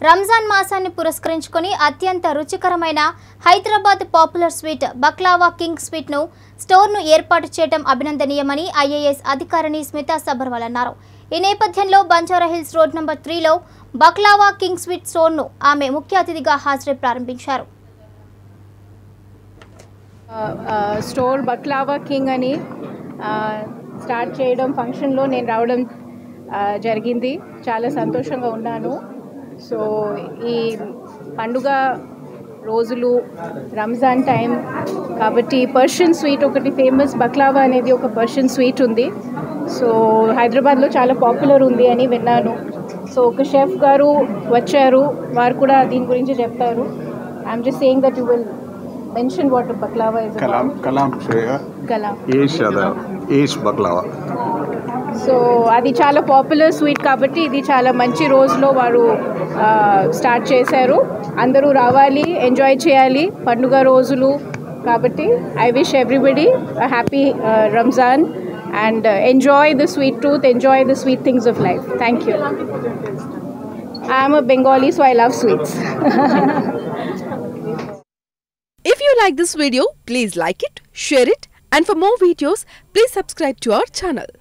Ramzan Masanipurus Crunchconi, Athianta Ruchikaramina, Hyderabad Popular Sweet, Baklava King Sweet No, Store No Airport Chetam Abinandaniamani, Ayes Adikarani Smita Sabarvalanaro. In Epathenlo, Banchara Hills Road No. 3 Low, Baklava King Sweet Store No, Ame Mukhya Athidiga Hazre Prarambhincharu. Store Baklava King ani start cheyadam function lo nenu raavadam jarigindi chaala santoshanga unnanu so ee panduga rojulu Ramzan time kabatti Persian sweet okati famous baklava anedi oka Persian sweet undi so Hyderabad lo chaala popular undi ani vinnanu so oka chef garu vacharu varu kuda deeni gurinchi cheptaru I am just saying that you will mention what baklava is about. Kalam baklava. So adi chala popular sweet kabatti idi chala manchi roz lo varu start chesaru andaru ravali enjoy cheyali panduga rojulu kabatti I wish everybody a happy Ramzan and enjoy the sweet tooth, enjoy the sweet things of life. Thank you. I am a Bengali, so I love sweets. If you like this video, please like it, share it, and for more videos, please subscribe to our channel.